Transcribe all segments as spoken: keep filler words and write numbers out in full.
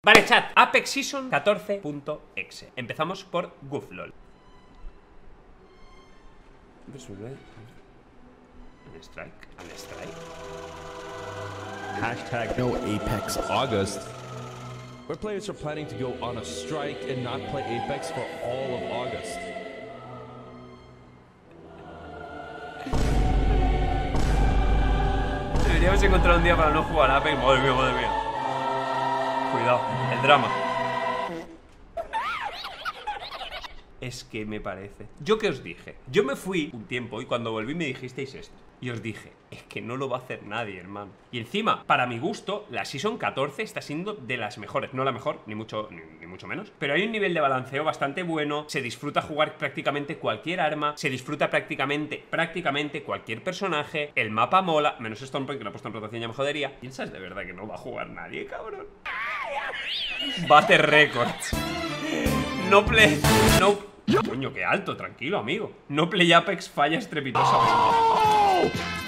Vale, chat, Apex Season catorce punto exe. Empezamos por Gooflol. Un strike, un strike. Hashtag NoApexAugust, where players are planning to go on a strike and not play Apex for all of August. Deberíamos encontrar un día para no jugar a Apex. Madre mía, madre mía. Cuidado, el drama. Es que me parece. ¿Yo qué os dije? Yo me fui un tiempo y cuando volví me dijisteis esto. Y os dije, es que no lo va a hacer nadie, hermano. Y encima, para mi gusto, la Season catorce está siendo de las mejores. No la mejor, ni mucho, ni, ni mucho menos. Pero hay un nivel de balanceo bastante bueno. Se disfruta jugar prácticamente cualquier arma. Se disfruta prácticamente, prácticamente cualquier personaje. El mapa mola. Menos Stormpoint, que lo he puesto en rotación, ya me jodería. ¿Piensas de verdad que no va a jugar nadie, cabrón? Bate récords. No play. No. Coño, qué alto, tranquilo, amigo. No play Apex falla estrepitosamente. Oh,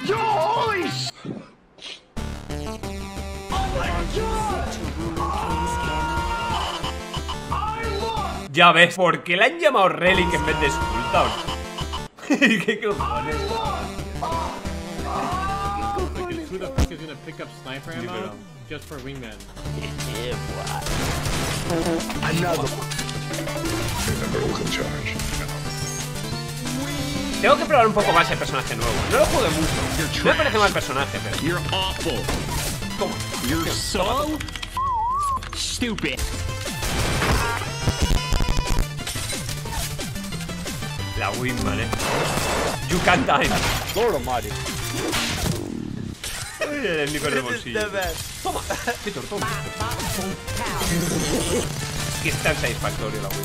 yo, oh oh, ya ves, ¿por qué la han llamado Relic en vez de Scout? ¿Qué cojones? Just for Wingman. Yeah, boy. Another one. Tengo que probar un poco más el personaje nuevo. No lo juego mucho. No me parece mal personaje, pero. You're awful. Toma. You're so stupid. La Wingman, eh. You can't die. Lord Almighty. El nivel de bolsillo. Toma, qué tortón. Que es tan satisfactorio la win.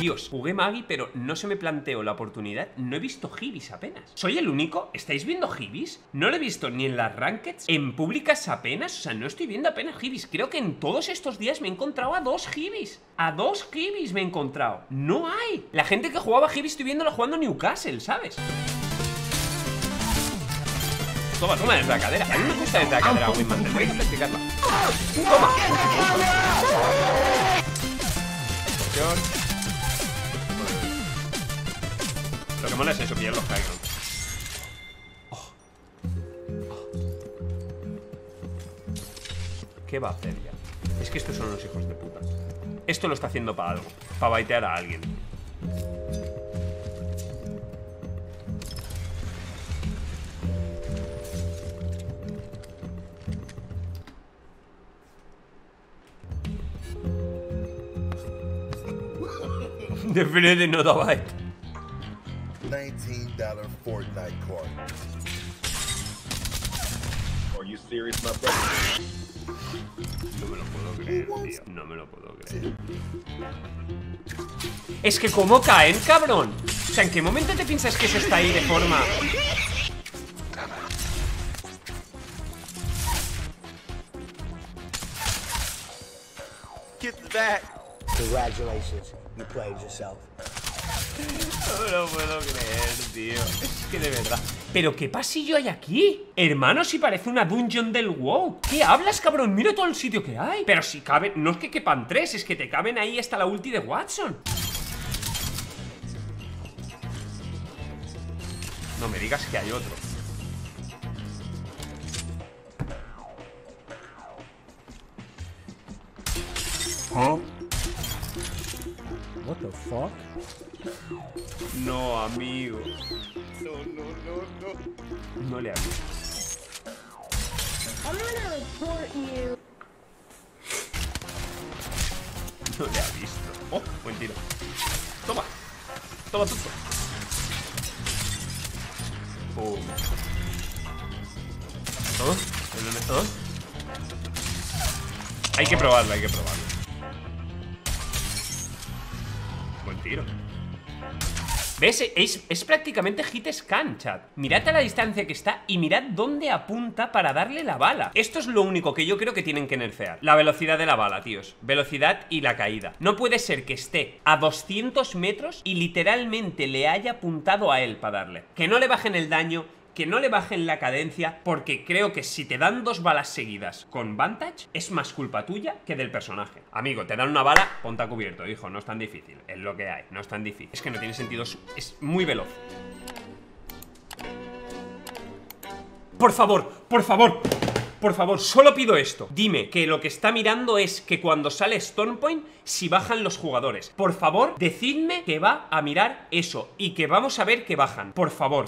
Dios, jugué Maggie, pero no se me planteó la oportunidad. No he visto Hibis apenas. ¿Soy el único? ¿Estáis viendo Hibis? No lo he visto ni en las rankeds, en públicas apenas. O sea, no estoy viendo apenas Hibis. Creo que en todos estos días me he encontrado a dos Hibis. A dos Hibis me he encontrado. No hay. La gente que jugaba Hibis estoy viéndola jugando Newcastle, ¿sabes? Toma, toma desde la cadera. A mí me gusta desde la cadera, Wingman. Tendréis que practicarla. Toma. Lo que mola es eso, pillar los caigos. Oh. Oh. ¿Qué va a hacer ya? Es que estos son los hijos de puta. Esto lo está haciendo para algo. Para baitear a alguien. Definitely not a bite. nineteen dollar Fortnite card. Are you serious, my brother? No me lo puedo creer, tío. No me lo puedo creer. Es que cómo caen, cabrón. O sea, ¿en qué momento te piensas que eso está ahí de forma? Get back. Congratulations. You played yourself. No me lo puedo creer, tío. Es que de verdad. ¿Pero qué pasillo hay aquí? Hermano, si parece una dungeon del WoW. ¿Qué hablas, cabrón? Mira todo el sitio que hay. Pero si caben... No es que quepan tres, es que te caben ahí hasta la ulti de Watson. No me digas que hay otro. ¿Oh? What the fuck? No, amigo. No, no, no, no. No le hago. I'm gonna report you. No le ha visto. Oh, buen tiro. Toma. Toma tú. Oh. ¿Todo? ¿Dónde está? Hay que probarlo, hay que probarlo. Buen tiro. ¿Ves? Es, es prácticamente hit scan, chat. Mirad a la distancia que está y mirad dónde apunta para darle la bala. Esto es lo único que yo creo que tienen que nerfear. La velocidad de la bala, tíos. Velocidad y la caída. No puede ser que esté a doscientos metros y literalmente le haya apuntado a él para darle. Que no le bajen el daño, que no le bajen la cadencia, porque creo que si te dan dos balas seguidas con Vantage, es más culpa tuya que del personaje. Amigo, te dan una bala, ponte a cubierto, hijo, no es tan difícil. Es lo que hay, no es tan difícil. Es que no tiene sentido, es muy veloz. Por favor, por favor, por favor, solo pido esto. Dime que lo que está mirando es que cuando sale Stormpoint, si bajan los jugadores. Por favor, decidme que va a mirar eso y que vamos a ver que bajan. Por favor.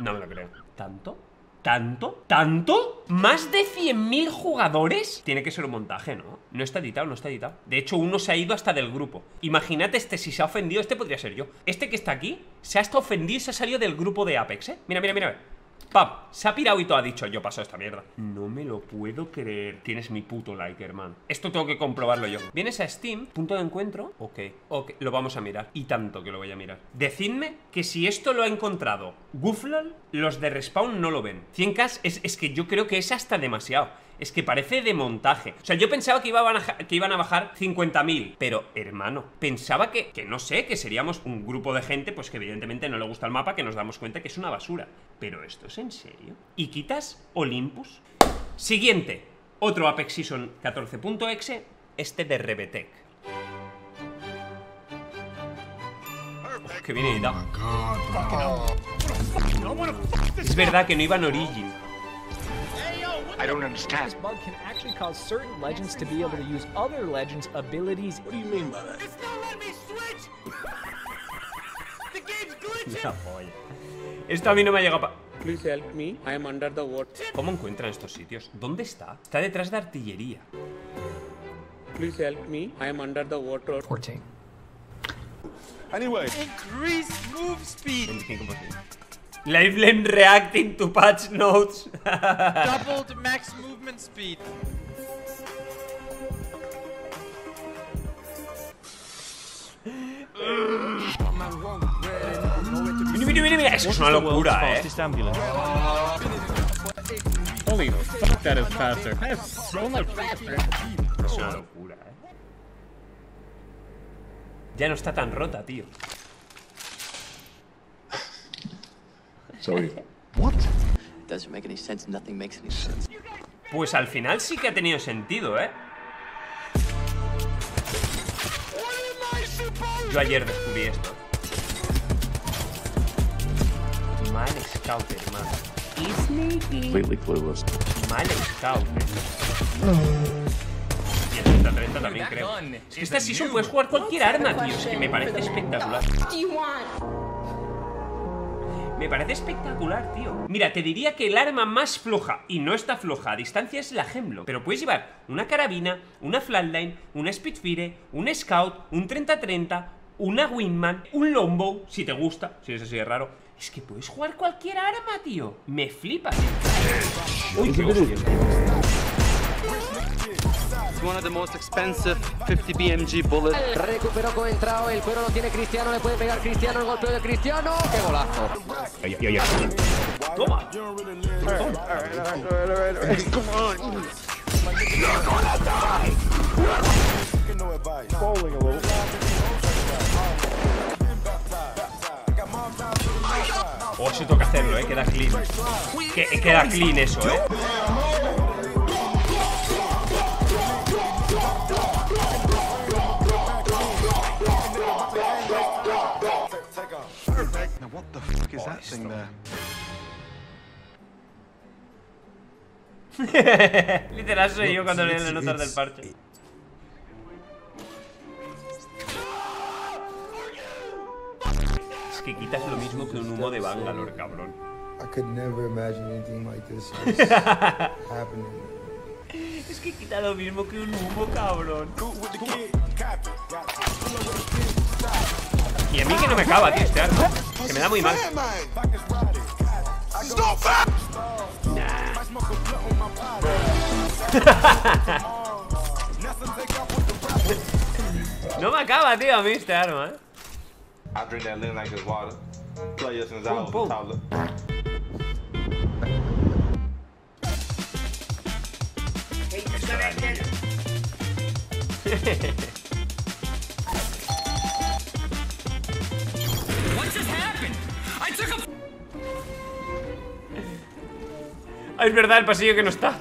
No me lo creo. ¿Tanto? ¿Tanto? ¿Tanto? ¿Más de cien mil jugadores? Tiene que ser un montaje, ¿no? No está editado, no está editado. De hecho, uno se ha ido hasta del grupo. Imagínate este, si se ha ofendido, este podría ser yo. Este que está aquí, se ha hasta ofendido y se ha salido del grupo de Apex, ¿eh? Mira, mira, mira. Pam, se ha pirado y todo ha dicho, yo paso esta mierda. No me lo puedo creer. Tienes mi puto like, hermano. Esto tengo que comprobarlo yo. Vienes a Steam, punto de encuentro. Ok, ok, lo vamos a mirar. Y tanto que lo voy a mirar. Decidme que si esto lo ha encontrado Gooflol, los de Respawn no lo ven. cien K es, es que yo creo que es hasta demasiado. Es que parece de montaje. O sea, yo pensaba que iban a, que iban a bajar cincuenta mil. Pero, hermano, pensaba que, que no sé, que seríamos un grupo de gente, pues que evidentemente no le gusta el mapa, que nos damos cuenta que es una basura. Pero esto es en serio. ¿Y quitas Olympus? Siguiente. Otro Apex Season catorce punto exe. Este de Revetek. Oh, que viene editado. Es verdad que no iba en Origin. I don't understand. This bug can actually cause certain legends to be able to use other legends' abilities. What do you mean by that? It's not letting me switch. The game's glitching. Esto a mí no me ha llegado pa... Please help me. I am under the water. ¿Cómo encuentran estos sitios? ¿Dónde está? Está detrás de artillería. Please help me. I am under the water. catorce. Anyway. Increase move speed. Lifeline reacting to patch notes. Doubled max movement speed. Mira, mira, mira, mira. Eso es una locura, eh. Holy fuck, that is faster. That is so much faster. Es una locura, eh. Ya no está tan rota, tío. Pues al final sí que ha tenido sentido, ¿eh? Yo ayer descubrí esto. Mal Scout, hermano. Mal Scout. Y el treinta treinta también creo. Es que esta season puedes jugar cualquier arma, tío. Es que me parece espectacular. Me parece espectacular, tío. Mira, te diría que el arma más floja, y no está floja a distancia, es la Hemlock. Pero puedes llevar una carabina, una Flatline, una Speedfire, un Scout, un treinta treinta, una Wingman, un Longbow, si te gusta, si eso sí es raro. Es que puedes jugar cualquier arma, tío. Me flipa, tío. Uy, qué hostia. Uno de los más expensive cincuenta B M G bullets. Recuperó Coentrao, el cuero lo tiene Cristiano, le puede pegar Cristiano, el golpeo de Cristiano. ¡Qué golazo! Ay, ay, ay. ¡Toma! Oh, eso toca hacerlo, eh, queda clean. Que, queda clean eso, eh. What the fuck is that thing there? Literal soy yo cuando leo las notas del parche. Es que quitas lo mismo que un humo de Bangalore, cabrón. Es que quita lo mismo que un humo, cabrón. Y a mí que no me acaba, tío, este arma. Que me da muy mal. Nah. No me acaba, tío, a mí este arma, eh. Pum, pum. Ah, es verdad, el pasillo que no está.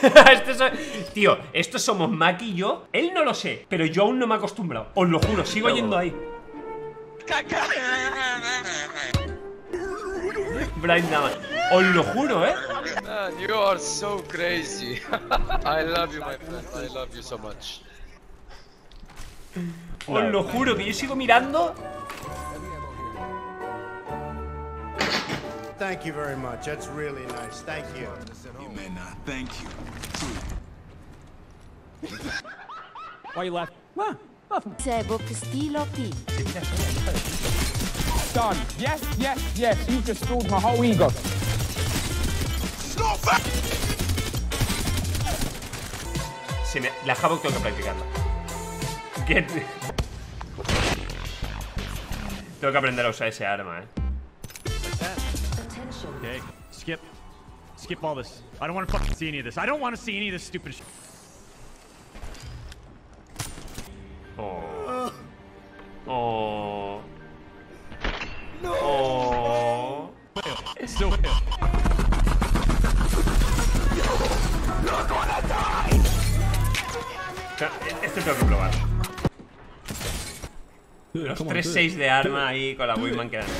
Esto so... Tío, estos somos Maki y yo. Él no lo sé, pero yo aún no me he acostumbrado. Os lo juro, sigo no. yendo ahí. Brian nada más. Os lo juro, eh. Man, you are so crazy. I love you, my friend. I love you so much. Os lo juro que yo sigo mirando. Thank you very much. That's really nice. Thank you. You may not thank you. Why you laugh? What? Sebo, Castillo P. Done. Yes, yes, yes. You just fooled my whole ego. Stop that! Se me la Havoc tengo que practicarla. Get. Tengo que aprender a usar ese arma, eh. Okay, skip. Skip all this. I don't want to fucking see any of this. I don't want to see any of this stupid shit. Oh. Oh. No. Oh. It's still here. You're gonna die. Este tengo que probar. Los tres seis de arma ahí con la Wingman quedando.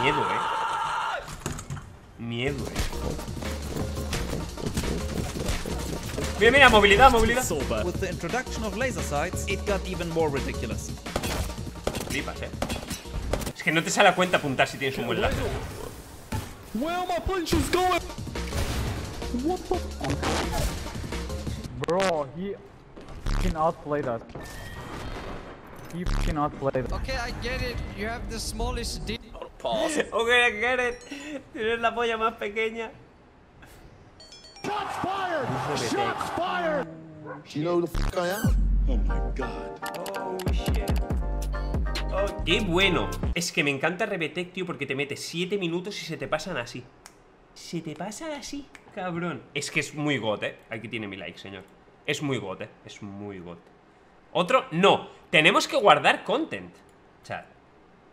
Miedo, eh. Miedo, eh. Mira, mira, movilidad, movilidad. With the introduction of laser sights, it got even more ridiculous. Flipas, eh. Es que no te sale a cuenta apuntar si tienes un buen láser. Where my punch is going? What the fuck? Bro, he fucking outplayed us. He fucking outplayed us. Okay, I get it. You have the smallest dick. Ok, Gareth, tienes la polla más pequeña. Shots fired! Shots fired! You know the fuck I am? Oh my god. Oh shit. Oh, qué bueno. Es que me encanta Revetek, tío, porque te metes siete minutos y se te pasan así. Se te pasan así, cabrón. Es que es muy got, eh. Aquí tiene mi like, señor. Es muy got, eh. Es muy got. Otro, no. Tenemos que guardar content. Chat.